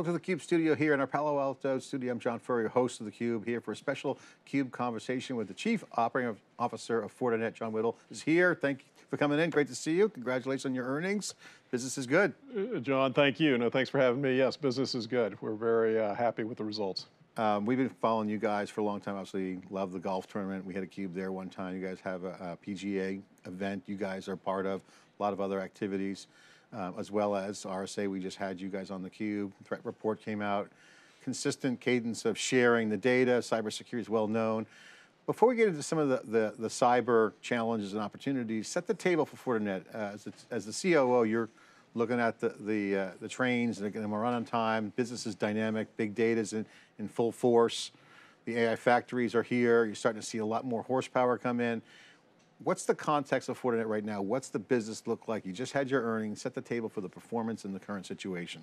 Welcome to the Cube Studio here in our Palo Alto studio. I'm John Furrier, host of the Cube, here for a special Cube conversation with the Chief Operating Officer of Fortinet, John Whittle, is here. Thank you for coming in. Great to see you. Congratulations on your earnings. Business is good. John, thank you. No, thanks for having me. Yes, business is good. We're very happy with the results. We've been following you guys for a long time. Obviously, love the golf tournament. We had a Cube there one time. You guys have a PGA event you guys are part of, a lot of other activities. As well as RSA, we just had you guys on theCUBE. Threat report came out. Consistent cadence of sharing the data. Cybersecurity is well known. Before we get into some of the cyber challenges and opportunities, set the table for Fortinet. As the COO, you're looking at the trains, and they're gonna run on time. Business is dynamic. Big data's in full force. The AI factories are here. You're starting to see a lot more horsepower come in. What's the context of Fortinet right now? What's the business look like? You just had your earnings, set the table for the performance in the current situation.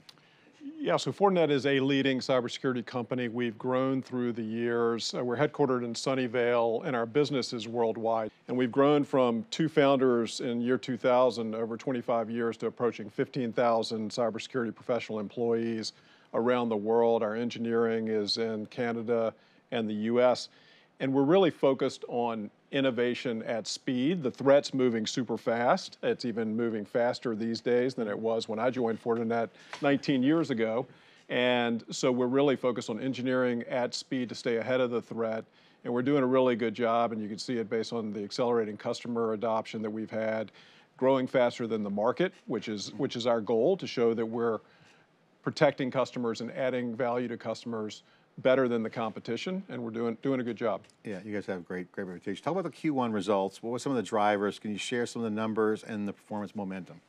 Yeah, so Fortinet is a leading cybersecurity company. We've grown through the years. We're headquartered in Sunnyvale, and our business is worldwide. And we've grown from two founders in year 2000 over 25 years to approaching 15,000 cybersecurity professional employees around the world. Our engineering is in Canada and the US. And we're really focused on innovation at speed. The threat's moving super fast. It's even moving faster these days than it was when I joined Fortinet 19 years ago. And so we're really focused on engineering at speed to stay ahead of the threat. And we're doing a really good job, and you can see it based on the accelerating customer adoption that we've had, growing faster than the market, which is our goal, to show that we're protecting customers and adding value to customers better than the competition, and we're doing a good job. Yeah, you guys have a great reputation. Talk about the Q1 results. What were some of the drivers? Can you share some of the numbers and the performance momentum?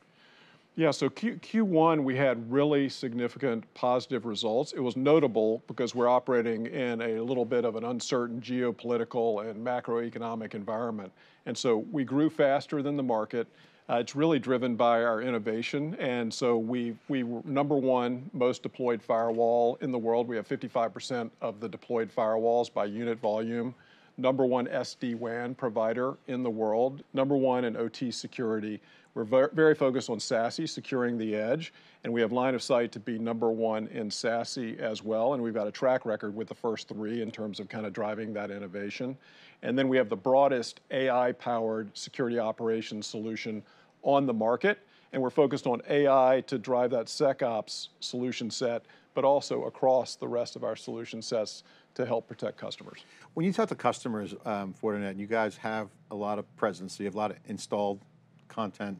Yeah, so Q1, we had really significant positive results. It was notable because we're operating in a little bit of an uncertain geopolitical and macroeconomic environment. And so we grew faster than the market. It's really driven by our innovation, and so we were number one most deployed firewall in the world. We have 55% of the deployed firewalls by unit volume. Number one SD-WAN provider in the world. Number one in OT security. We're very focused on SASE, securing the edge, and we have line of sight to be number one in SASE as well, and we've got a track record with the first three in terms of kind of driving that innovation. And then we have the broadest AI-powered security operations solution on the market, and we're focused on AI to drive that SecOps solution set, but also across the rest of our solution sets to help protect customers. When you talk to customers, Fortinet, you guys have a lot of presence, so you have a lot of installed content,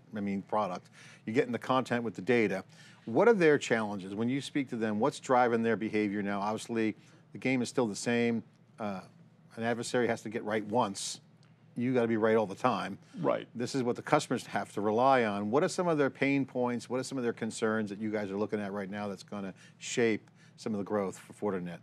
product. You're getting the content with the data. What are their challenges? When you speak to them, what's driving their behavior now? Obviously, the game is still the same. An adversary has to get right once. You got to be right all the time. Right. This is what the customers have to rely on. What are some of their pain points? What are some of their concerns that you guys are looking at right now that's going to shape some of the growth for Fortinet?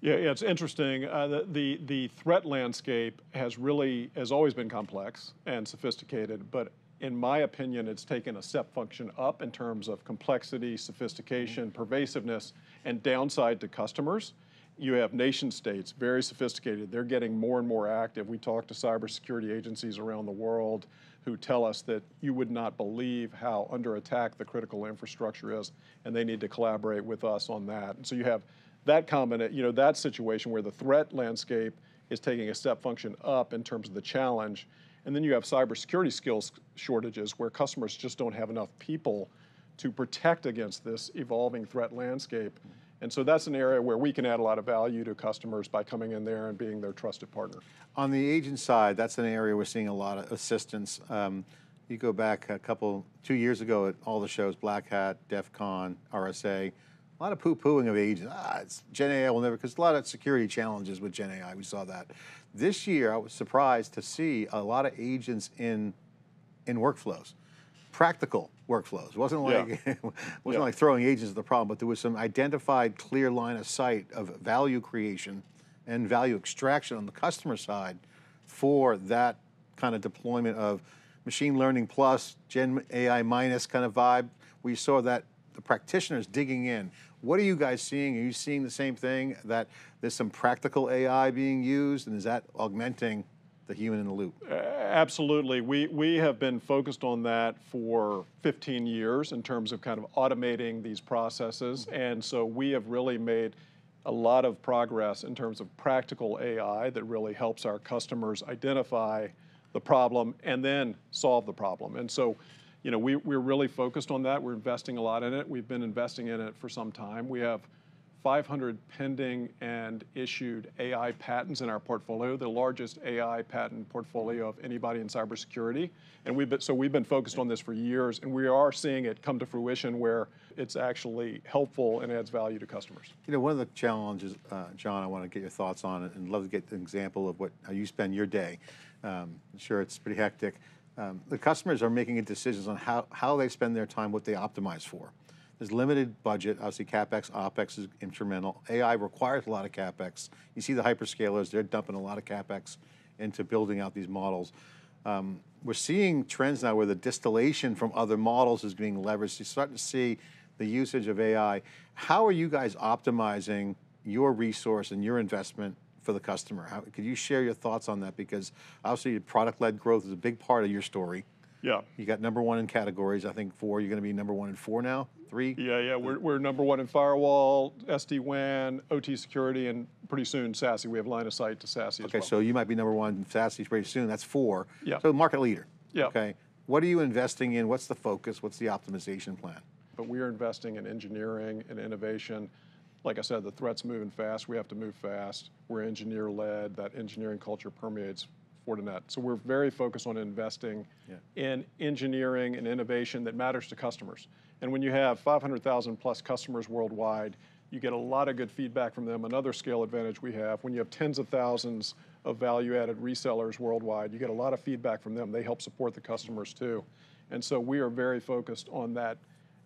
Yeah, it's interesting. The threat landscape has always been complex and sophisticated, but in my opinion, it's taken a step function up in terms of complexity, sophistication, pervasiveness, and downside to customers. You have nation states, very sophisticated. They're getting more and more active. We talk to cybersecurity agencies around the world who tell us that you would not believe how under attack the critical infrastructure is, and they need to collaborate with us on that. And so you have that that situation where the threat landscape is taking a step function up in terms of the challenge. And then you have cybersecurity skills shortages where customers just don't have enough people to protect against this evolving threat landscape. And so that's an area where we can add a lot of value to customers by coming in there and being their trusted partner. On the agent side, that's an area we're seeing a lot of assistance. You go back 2 years ago at all the shows, Black Hat, DEF CON, RSA, a lot of poo-pooing of agents. Gen AI will never, because a lot of security challenges with Gen AI, we saw that. This year, I was surprised to see a lot of agents in workflows. Practical workflows. It wasn't like, yeah. Like throwing agents at the problem, but there was some identified clear line of sight of value creation and value extraction on the customer side for that kind of deployment of machine learning plus, Gen AI minus kind of vibe. We saw that the practitioners digging in. What are you guys seeing? Are you seeing the same thing, that there's some practical AI being used, and is that augmenting the human in the loop? Absolutely. We have been focused on that for 15 years in terms of kind of automating these processes. And so we have really made a lot of progress in terms of practical AI that really helps our customers identify the problem and then solve the problem. And so, you know, we're really focused on that. We're investing a lot in it. We've been investing in it for some time. We have 500 pending and issued AI patents in our portfolio, the largest AI patent portfolio of anybody in cybersecurity. And we've been focused on this for years, and we are seeing it come to fruition where it's actually helpful and adds value to customers. You know, one of the challenges, John, I want to get your thoughts on it, and love to get an example of how you spend your day. I'm sure it's pretty hectic. The customers are making decisions on how they spend their time, what they optimize for. There's limited budget, obviously CapEx, OpEx is instrumental. AI requires a lot of CapEx. You see the hyperscalers, they're dumping a lot of CapEx into building out these models. We're seeing trends now where the distillation from other models is being leveraged. You're starting to see the usage of AI. How are you guys optimizing your resource and your investment for the customer? Could you share your thoughts on that? Because obviously product-led growth is a big part of your story. Yeah. You got #1 in categories, I think 4, you're going to be #1 in 4 now, 3? Yeah, we're #1 in firewall, SD-WAN, OT security, and pretty soon SASE. We have line of sight to SASE as well. Okay, so you might be #1 in SASE pretty soon, that's 4. Yeah. So market leader, yeah. Okay. What are you investing in? What's the focus? What's the optimization plan? But we are investing in engineering and innovation. Like I said, the threat's moving fast, we have to move fast. We're engineer-led, that engineering culture permeates Fortinet. So we're very focused on investing in engineering and innovation that matters to customers. And when you have 500,000 plus customers worldwide, you get a lot of good feedback from them. Another scale advantage we have, when you have tens of thousands of value-added resellers worldwide, you get a lot of feedback from them. They help support the customers too. And so we are very focused on that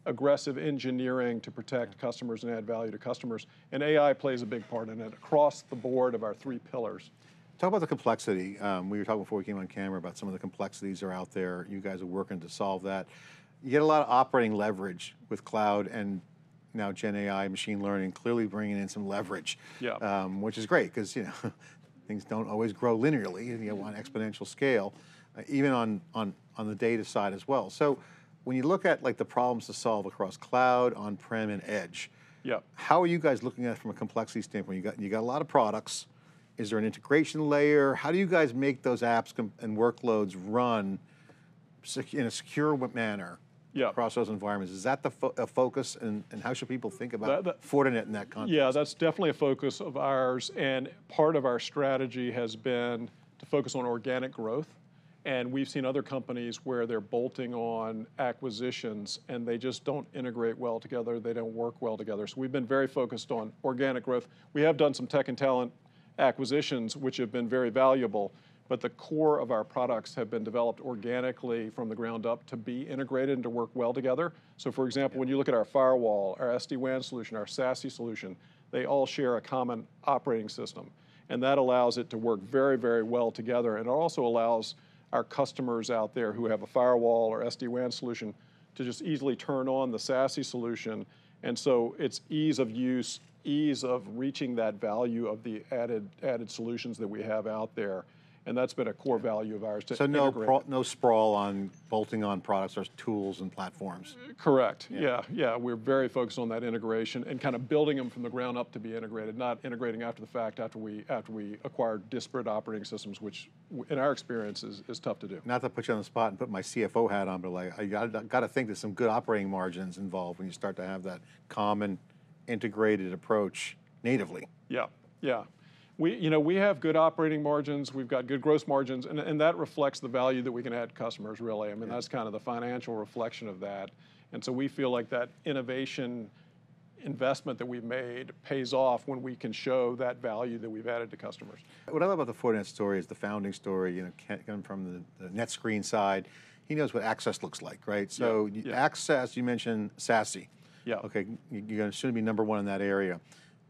aggressive engineering to protect customers and add value to customers. And AI plays a big part in it across the board of our 3 pillars. Talk about the complexity. We were talking before we came on camera about some of the complexities are out there. You guys are working to solve that. You get a lot of operating leverage with cloud and now Gen AI, machine learning, clearly bringing in some leverage, which is great because things don't always grow linearly. You want exponential scale, even on the data side as well. So when you look at like the problems to solve across cloud, on-prem, and edge, how are you guys looking at it from a complexity standpoint? You got a lot of products. Is there an integration layer? How do you guys make those apps and workloads run in a secure manner across those environments? Is that the focus, and how should people think about Fortinet in that context? Yeah, that's definitely a focus of ours, and part of our strategy has been to focus on organic growth, and we've seen other companies where they're bolting on acquisitions and they just don't integrate well together, they don't work well together. So we've been very focused on organic growth. We have done some tech and talent acquisitions, which have been very valuable, but the core of our products have been developed organically from the ground up to be integrated and to work well together. So for example, when you look at our firewall, our SD-WAN solution, our SASE solution, they all share a common operating system. And that allows it to work very, very well together. And it also allows our customers out there who have a firewall or SD-WAN solution to just easily turn on the SASE solution. And so it's ease of use, ease of reaching that value of the added solutions that we have out there. And that's been a core value of ours to integrate. So no sprawl on bolting on products or tools and platforms. Correct, yeah. We're very focused on that integration and kind of building them from the ground up to be integrated, not integrating after the fact after we acquire disparate operating systems, which in our experience is tough to do. Not to put you on the spot and put my CFO hat on, but like, I got to think there's some good operating margins involved when you start to have that common integrated approach natively. Yeah. We have good operating margins, we've got good gross margins, and that reflects the value that we can add to customers, really. I mean, that's kind of the financial reflection of that. And so we feel like that innovation investment that we've made pays off when we can show that value that we've added to customers. What I love about the Fortinet story is the founding story, coming from the NetScreen side. He knows what access looks like, right? So access, you mentioned SASE. Yeah. Okay, you shouldn't be #1 in that area.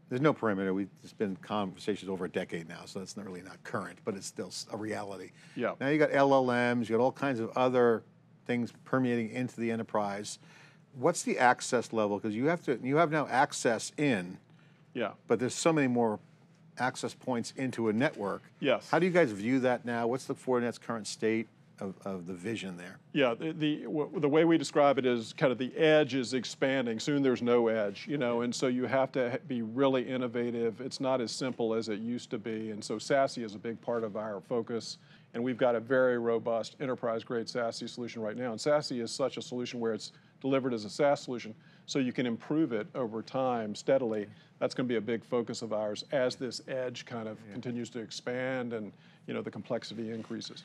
There's no perimeter. It's been conversations over a decade now, so that's not current, but it's still a reality. Yeah. Now you got LLMs, you got all kinds of other things permeating into the enterprise. What's the access level? Because you have now access in, but there's so many more access points into a network. Yes. How do you guys view that now? What's the Fortinet's current state of the vision there? Yeah, the way we describe it is kind of the edge is expanding. Soon there's no edge, you know, and so you have to be really innovative. It's not as simple as it used to be, and so SASE is a big part of our focus, and we've got a very robust enterprise-grade SASE solution right now, and SASE is such a solution where it's delivered as a SaaS solution, so you can improve it over time steadily. That's going to be a big focus of ours as this edge kind of continues to expand and, you know, the complexity increases.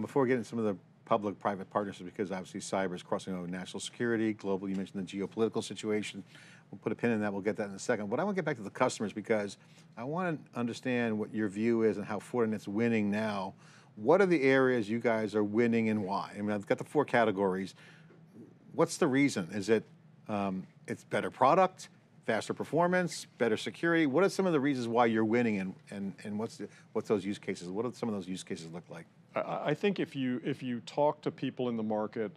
Before we get into some of the public-private partnerships, because obviously cyber is crossing over national security, global, you mentioned the geopolitical situation. We'll put a pin in that, we'll get that in a second. But I want to get back to the customers because I want to understand what your view is and how Fortinet's winning now. What are the areas you guys are winning and why? I mean, I've got the four categories. What's the reason? Is it it's better product, faster performance, better security? What are some of the reasons why you're winning, and what's those use cases? What do some of those use cases look like? I think if you talk to people in the market,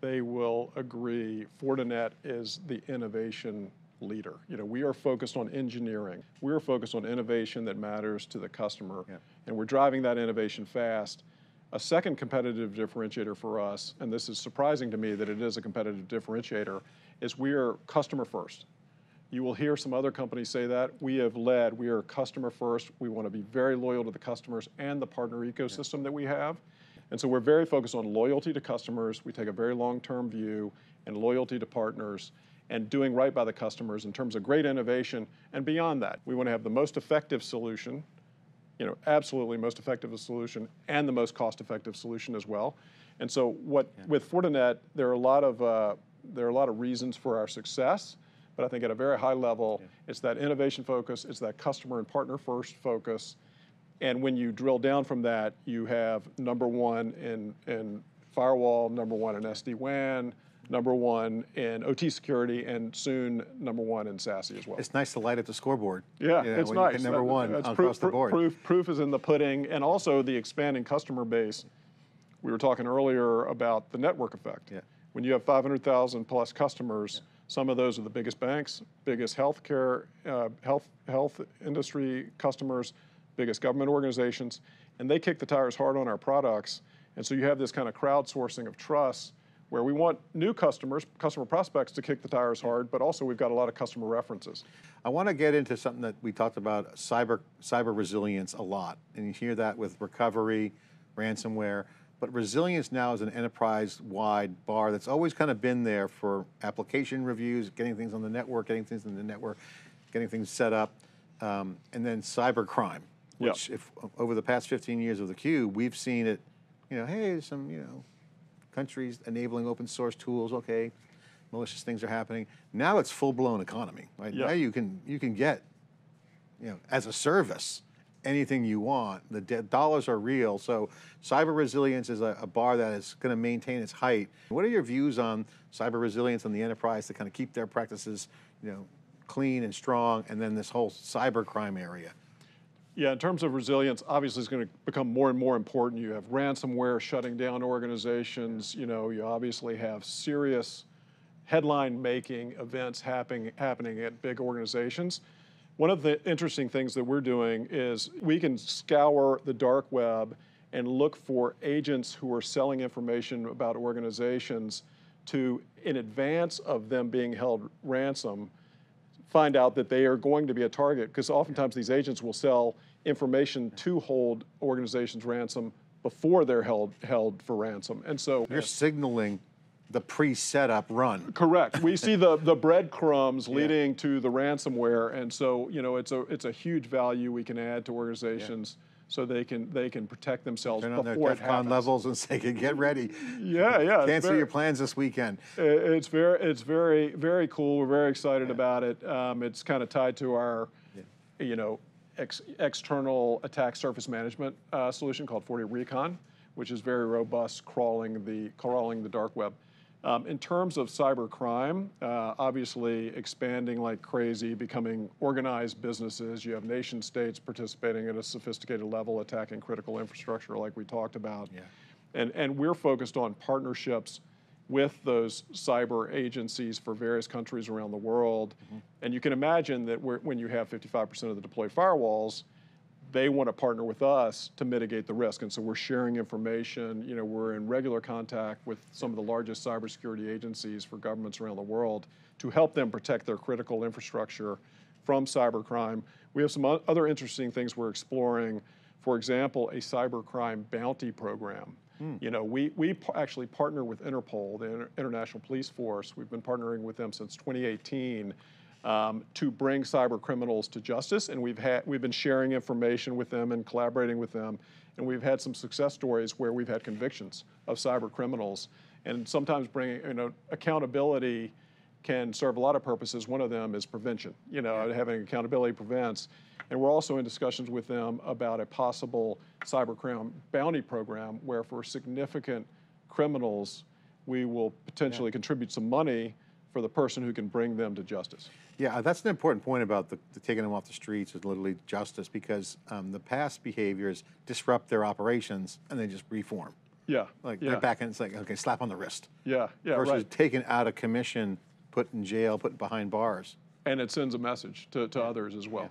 they will agree Fortinet is the innovation leader. You know, we are focused on engineering. We're focused on innovation that matters to the customer, and we're driving that innovation fast. A second competitive differentiator for us, and this is surprising to me that it is a competitive differentiator, is we are customer first. You will hear some other companies say that. We have led, we are customer first. We want to be very loyal to the customers and the partner ecosystem that we have. And so we're very focused on loyalty to customers. We take a very long-term view and loyalty to partners and doing right by the customers in terms of great innovation. And beyond that, we want to have the most effective solution, you know, absolutely most effective solution and the most cost-effective solution as well. And so what with Fortinet, there are a lot of reasons for our success, but I think at a very high level, it's that innovation focus, it's that customer and partner first focus. And when you drill down from that, you have number one in firewall, number one in SD-WAN, number one in OT security, and soon number one in SASE as well. It's nice to light up the scoreboard. Yeah, you know, it's nice. Number one across the board. Proof is in the pudding, and also the expanding customer base. We were talking earlier about the network effect. Yeah. When you have 500,000 plus customers, some of those are the biggest banks, biggest healthcare, health industry customers, biggest government organizations, and they kick the tires hard on our products. And so you have this kind of crowdsourcing of trust where we want new customers, customer prospects to kick the tires hard, but also we've got a lot of customer references. I want to get into something that we talked about, cyber resilience a lot. And you hear that with recovery, ransomware, but resilience now is an enterprise-wide bar that's always kind of been there for application reviews, getting things on the network, getting things set up, and then cyber crime, which if, over the past 15 years of theCUBE, we've seen it, you know, hey, some, you know, countries enabling open source tools, okay, malicious things are happening. Now it's full-blown economy, right? Now you can get, you know, as a service, anything you want. The dollars are real, so cyber resilience is a bar that is going to maintain its height. What are your views on cyber resilience and the enterprise to kind of keep their practices, you know, clean and strong, and then this whole cyber crime area? Yeah, in terms of resilience, obviously it's going to become more and more important. You have ransomware shutting down organizations. You know, you obviously have serious headline-making events happening at big organizations. One of the interesting things that we're doing is we can scour the dark web and look for agents who are selling information about organizations to, in advance of them being held ransom, find out that they are going to be a target, because oftentimes these agents will sell information to hold organizations ransom before they're held for ransom. And so you're signaling the pre-setup run. Correct. We see the breadcrumbs leading to the ransomware. And so, you know, it's a huge value we can add to organizations so they can protect themselves before it happens. Turn on their DEF CON levels and say, get ready. Cancel your plans this weekend. It's very cool. We're very excited about it. It's kind of tied to our, you know, external attack surface management solution called Forty Recon, which is very robust, crawling the dark web. In terms of cyber crime, obviously expanding like crazy, becoming organized businesses. You have nation states participating at a sophisticated level, attacking critical infrastructure like we talked about. And we're focused on partnerships with those cyber agencies for various countries around the world. And you can imagine that when you have 55% of the deployed firewalls, they want to partner with us to mitigate the risk. And so we're sharing information. You know, we're in regular contact with some of the largest cybersecurity agencies for governments around the world to help them protect their critical infrastructure from cybercrime. We have some other interesting things we're exploring. For example, a cybercrime bounty program. You know, we actually partner with Interpol, the International Police Force. We've been partnering with them since 2018 to bring cyber criminals to justice, and we've been sharing information with them and collaborating with them, and we've had some success stories where we've had convictions of cyber criminals, and sometimes bringing, you know, accountability can serve a lot of purposes. One of them is prevention. You know, having accountability prevents. And we're also in discussions with them about a possible cybercrime bounty program where for significant criminals, we will potentially contribute some money for the person who can bring them to justice. Yeah, that's an important point about the taking them off the streets is literally justice, because the past behaviors disrupt their operations and they just reform. Yeah. Like they're back and it's like, okay, slap on the wrist. Yeah, yeah, versus taken out of commission, put in jail, put behind bars. And it sends a message to others as well. Yeah.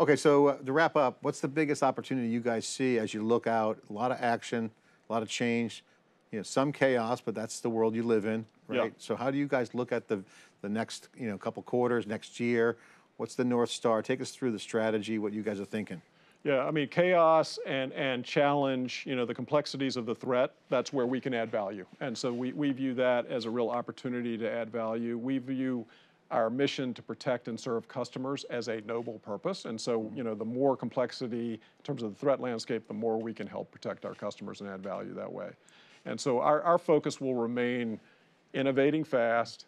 Okay, so to wrap up, what's the biggest opportunity you guys see as you look out? A lot of action, a lot of change, you know, some chaos, but that's the world you live in, right? Yeah. So how do you guys look at the next, you know, couple quarters, next year? What's the North Star? Take us through the strategy, what you guys are thinking. Yeah, I mean, chaos and challenge, you know, the complexities of the threat, that's where we can add value. And so we view that as a real opportunity to add value. We view our mission to protect and serve customers as a noble purpose. And so, you know, the more complexity in terms of the threat landscape, the more we can help protect our customers and add value that way. And so our focus will remain innovating fast,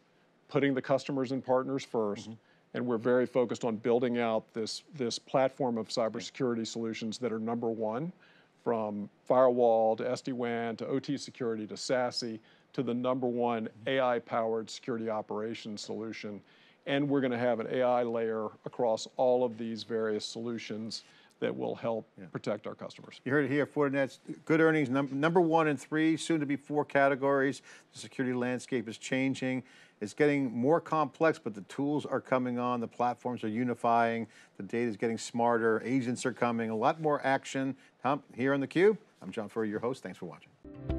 putting the customers and partners first, and we're very focused on building out this platform of cybersecurity solutions that are number one, from firewall to SD-WAN to OT security to SASE to the number one AI-powered security operations solution. And we're going to have an AI layer across all of these various solutions that will help protect our customers. You heard it here, Fortinet's good earnings, number one in three, soon to be four categories. The security landscape is changing. It's getting more complex, but the tools are coming on, the platforms are unifying, the data is getting smarter, agents are coming, a lot more action. Here on theCUBE, I'm John Furrier, your host, thanks for watching.